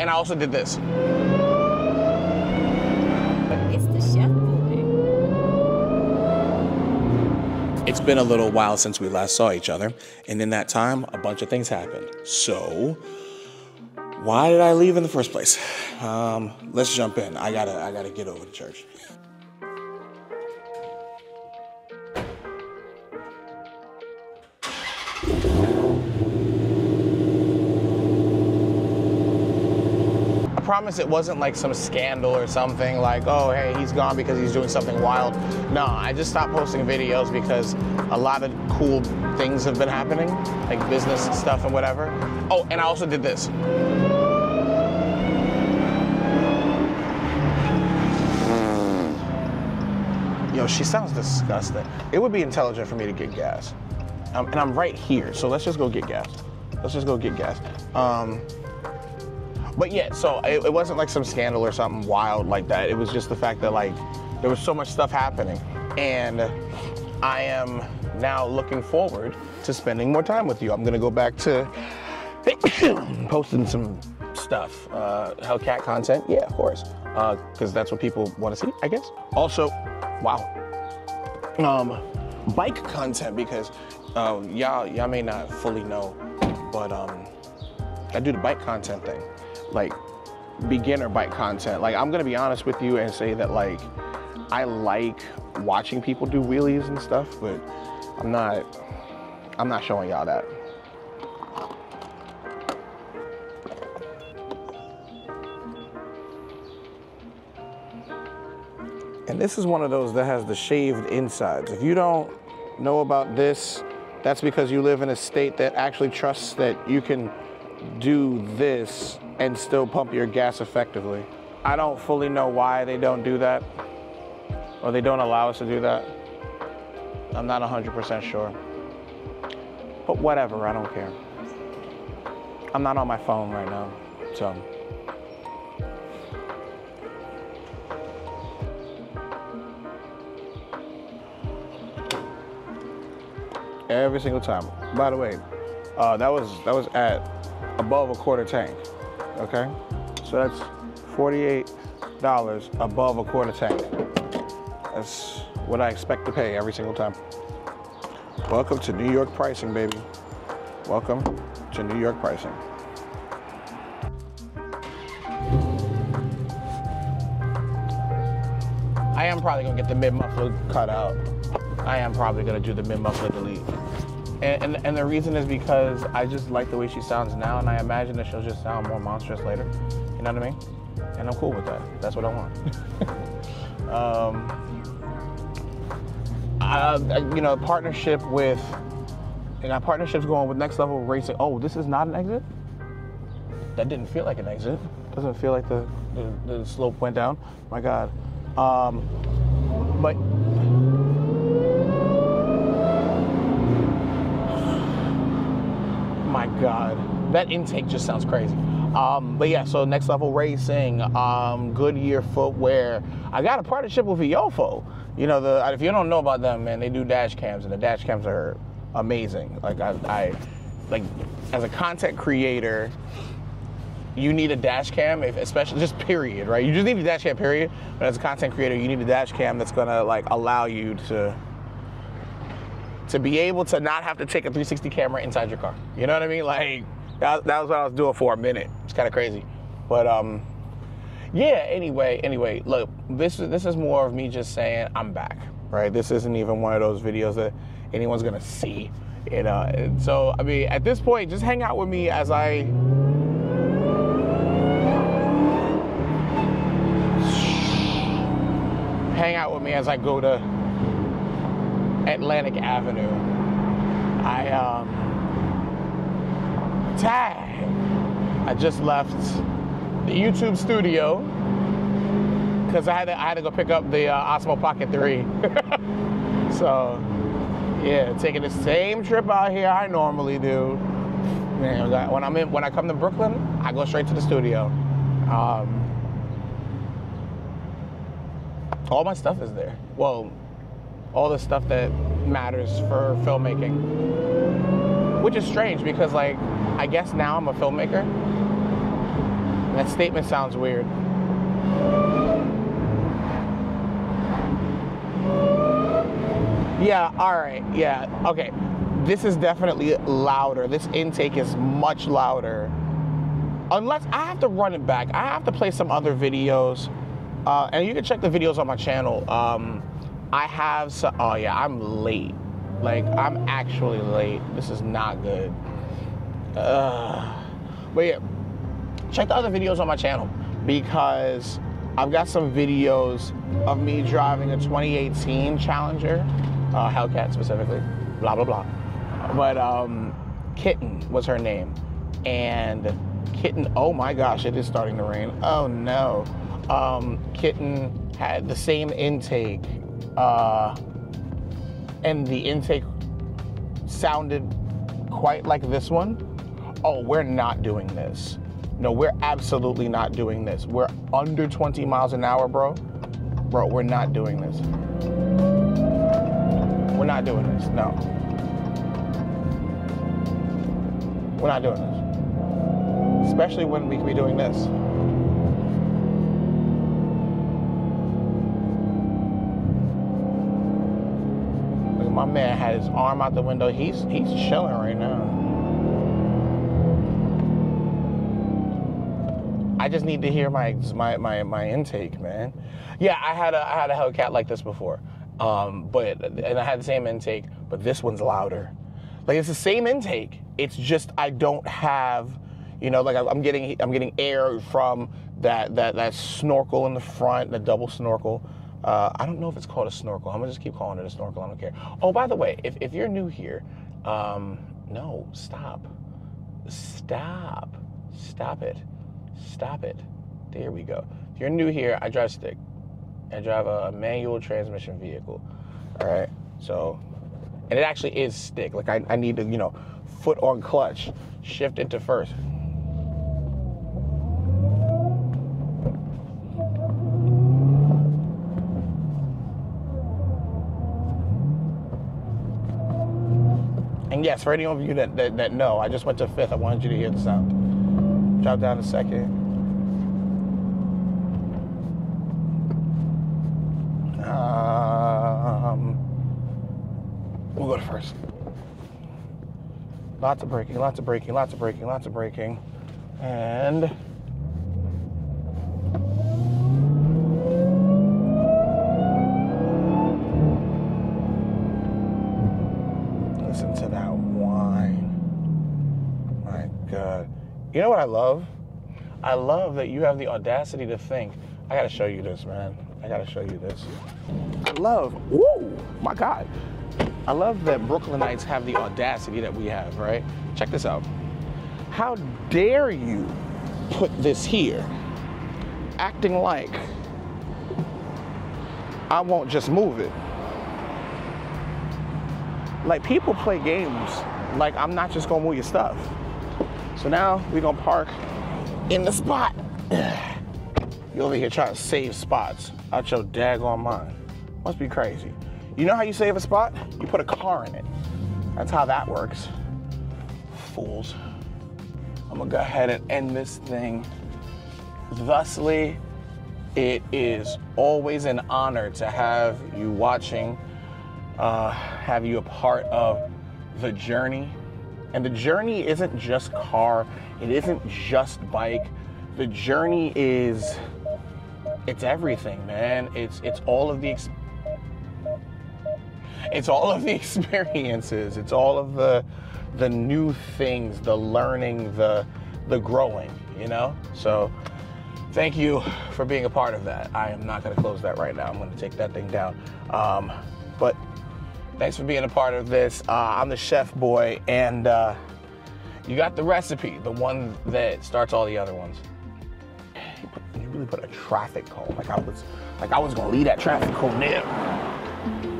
And I also did this. It's the Chef Boy. It's been a little while since we last saw each other, and in that time, a bunch of things happened. So, why did I leave in the first place? Let's jump in. I gotta get over to church. I promise it wasn't like some scandal or something like, oh, hey, he's gone because he's doing something wild. No, I just stopped posting videos because a lot of cool things have been happening, like business stuff and whatever. Oh, and I also did this. Yo, she sounds disgusting. It would be intelligent for me to get gas. And I'm right here, so let's just go get gas. Let's just go get gas. But yeah, so it wasn't like some scandal or something wild like that. It was just the fact that like there was so much stuff happening, and I am now looking forward to spending more time with you. I'm gonna go back to posting some stuff, Hellcat content. Yeah, of course, because that's what people want to see, I guess. Also, wow, bike content, because y'all may not fully know, but I do the bike content thing. Like beginner bike content. Like I'm gonna be honest with you and say that like I like watching people do wheelies and stuff, but I'm not showing y'all that. And this is one of those that has the shaved insides. If you don't know about this, that's because you live in a state that actually trusts that you can do this and still pump your gas effectively. I don't fully know why they don't do that, or they don't allow us to do that. I'm not 100% sure, but whatever, I don't care. I'm not on my phone right now, so. Every single time. By the way, that was at above a quarter tank. Okay, so that's $48 above a quarter tank. That's what I expect to pay every single time. Welcome to New York pricing, baby. Welcome to New York pricing. I am probably gonna get the mid-muffler cut out. I am probably gonna do the mid-muffler delete. And the reason is because I just like the way she sounds now, and I imagine that she'll just sound more monstrous later. You know what I mean? And I'm cool with that. That's what I want. You know, partnership with, and our partnership's going with Next Level Racing. Oh, this is not an exit? That didn't feel like an exit. Doesn't feel like the slope went down. My God. But. My God, that intake just sounds crazy. But yeah, so Next Level Racing, Goodyear footwear. I got a partnership with ViOfo. You know, if you don't know about them, man, they do dash cams, and the dash cams are amazing. Like I like as a content creator, you need a dash cam, especially just period, right? You just need a dash cam, period. But as a content creator, you need a dash cam that's gonna like allow you to be able to not have to take a 360 camera inside your car. You know what I mean? Like, that was what I was doing for a minute. It's kind of crazy. But, yeah, anyway, look, this is more of me just saying I'm back, right? This isn't even one of those videos that anyone's gonna see. And so, I mean, at this point, just hang out with me as I... Hang out with me as I go to Atlantic Avenue. I just left the YouTube studio because I had to go pick up the Osmo Pocket 3. So yeah, taking the same trip out here I normally do. Man, when I come to Brooklyn, I go straight to the studio. All my stuff is there. Well, all the stuff that matters for filmmaking. Which is strange because like, I guess now I'm a filmmaker. That statement sounds weird. Yeah, all right, yeah, okay. This is definitely louder. This intake is much louder. Unless I have to run it back. I have to play some other videos. And you can check the videos on my channel. I have some, oh yeah, I'm late. Like, I'm actually late. This is not good. But yeah, check the other videos on my channel because I've got some videos of me driving a 2018 Challenger, Hellcat specifically, blah, blah, blah. But Kitten was her name. And Kitten, oh my gosh, it is starting to rain. Oh no. Kitten had the same intake. And the intake sounded quite like this one. Oh, we're not doing this. No, we're absolutely not doing this. We're under 20 miles an hour, bro. Bro, we're not doing this. We're not doing this, no. We're not doing this. Especially when we could be doing this. Look, my man had his arm out the window. He's chilling right now. I just need to hear my intake, man. Yeah, I had a Hellcat like this before, and I had the same intake, but this one's louder. Like it's the same intake. It's just I don't have, you know, like I'm getting air from that snorkel in the front, the double snorkel. I don't know if it's called a snorkel. I'm gonna just keep calling it a snorkel. I don't care. Oh, by the way, if you're new here, no, stop it. There we go. If you're new here, I drive stick. I drive a manual transmission vehicle. All right. So, and it actually is stick. Like I need to, you know, foot on clutch, shift into first. And yes, for any of you that know, I just went to fifth. I wanted you to hear the sound. Drop down a second. We'll go to first. Lots of braking. And listen to that whine. My God. You know what I love? I love that you have the audacity to think, I gotta show you this, man. I gotta show you this. I love, woo, my God. I love that Brooklynites have the audacity that we have, right? Check this out. How dare you put this here, acting like I won't just move it. Like people play games, like I'm not just gonna move your stuff. So now we're gonna park in the spot. You over here trying to save spots out your daggone mind. Must be crazy. You know how you save a spot? You put a car in it. That's how that works. Fools. I'm gonna go ahead and end this thing. Thusly, it is always an honor to have you watching, have you a part of the journey. And the journey isn't just car, it isn't just bike. The journey is, it's everything, man. It's all of the experiences. It's all of the new things, the learning, the growing, you know? So thank you for being a part of that. I am not gonna close that right now. I'm gonna take that thing down. But thanks for being a part of this. I'm the Chef Boy, and you got the recipe, the one that starts all the other ones. You really put a traffic cone, like I was gonna leave that traffic cone there.